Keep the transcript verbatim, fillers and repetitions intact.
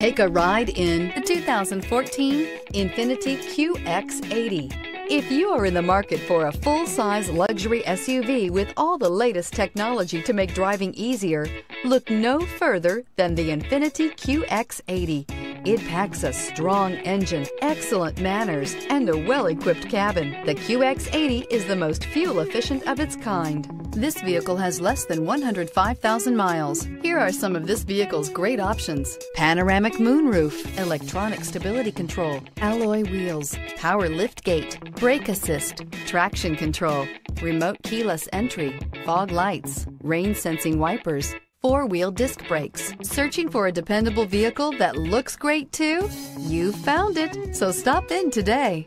Take a ride in the two thousand fourteen Infiniti Q X eighty. If you are in the market for a full-size luxury S U V with all the latest technology to make driving easier, look no further than the Infiniti Q X eighty. It packs a strong engine, excellent manners, and a well-equipped cabin. The Q X eighty is the most fuel-efficient of its kind. This vehicle has less than one hundred five thousand miles. Here are some of this vehicle's great options: panoramic moonroof, electronic stability control, alloy wheels, power liftgate, brake assist, traction control, remote keyless entry, fog lights, rain sensing wipers, four-wheel disc brakes. Searching for a dependable vehicle that looks great too? You found it, so stop in today.